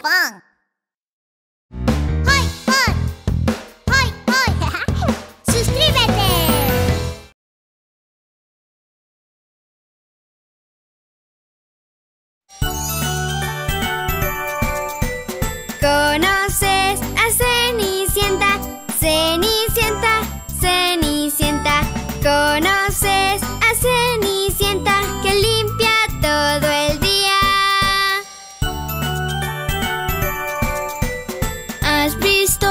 pan. ¡Hoy, hoy! ¡Hoy, hoy! ¡Suscríbete! ¿Conoces a Cenicienta? Cenicienta, Cenicienta. ¿Conoces a Cenicienta que limpia todo el día? ¿Has visto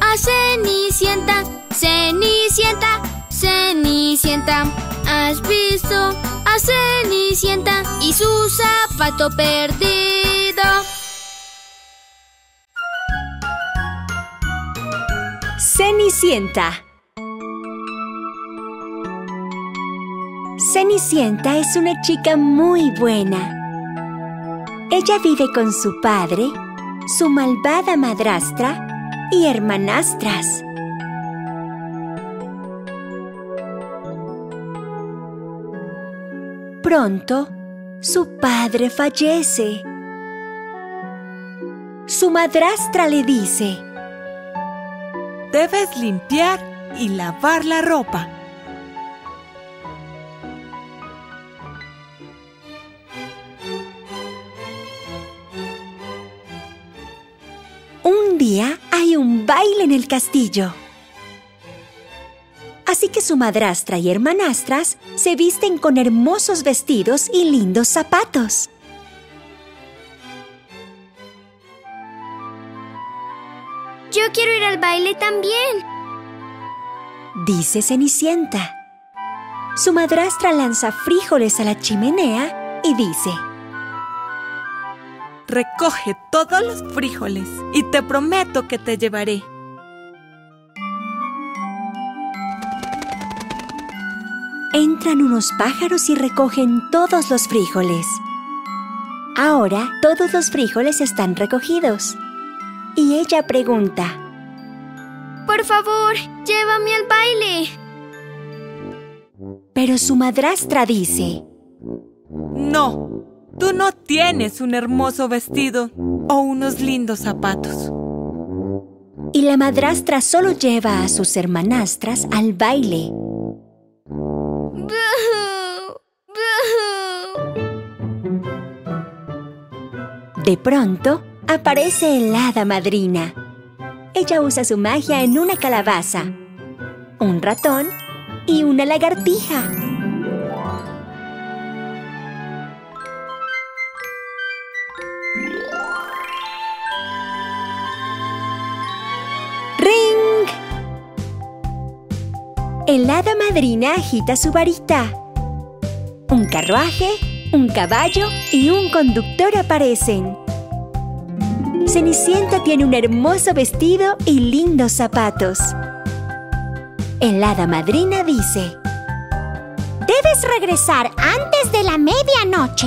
a Cenicienta? Cenicienta, Cenicienta. ¿Has visto a Cenicienta y su zapato perdido? Cenicienta. Cenicienta es una chica muy buena. Ella vive con su padre, su malvada madrastra y hermanastras. Pronto, su padre fallece. Su madrastra le dice: debes limpiar y lavar la ropa. Un día hay un baile en el castillo. Así que su madrastra y hermanastras se visten con hermosos vestidos y lindos zapatos. Yo quiero ir al baile también, dice Cenicienta. Su madrastra lanza frijoles a la chimenea y dice: recoge todos los frijoles y te prometo que te llevaré. Entran unos pájaros y recogen todos los frijoles. Ahora todos los frijoles están recogidos. Y ella pregunta: por favor, llévame al baile. Pero su madrastra dice: no, tú no tienes un hermoso vestido o unos lindos zapatos. Y la madrastra solo lleva a sus hermanastras al baile. De pronto, aparece el hada madrina. Ella usa su magia en una calabaza, un ratón y una lagartija. ¡Ring! El hada madrina agita su varita. Un carruaje, un caballo y un conductor aparecen. Cenicienta tiene un hermoso vestido y lindos zapatos. El hada madrina dice: debes regresar antes de la medianoche.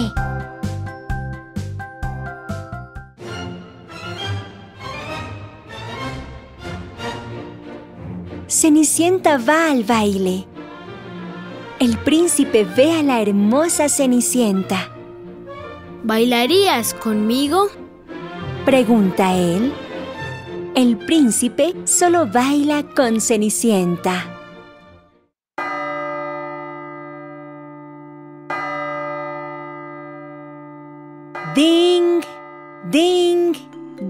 Cenicienta va al baile. El príncipe ve a la hermosa Cenicienta. ¿Bailarías conmigo?, pregunta él. El príncipe solo baila con Cenicienta. Ding, ding,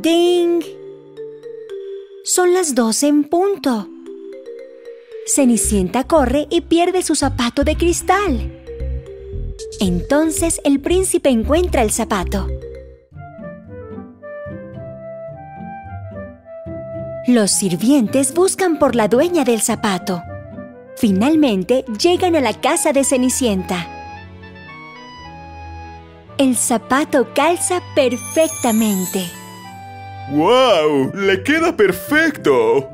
ding. Son las 12 en punto. Cenicienta corre y pierde su zapato de cristal. Entonces el príncipe encuentra el zapato. Los sirvientes buscan por la dueña del zapato. Finalmente llegan a la casa de Cenicienta. El zapato calza perfectamente. ¡Wow! ¡Le queda perfecto!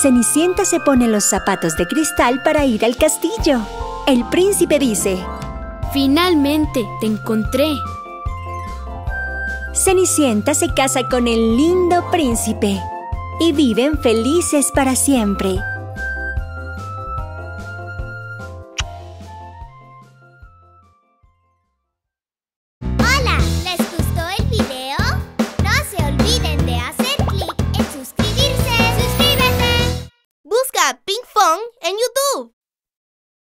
Cenicienta se pone los zapatos de cristal para ir al castillo. El príncipe dice: finalmente te encontré. Cenicienta se casa con el lindo príncipe y viven felices para siempre.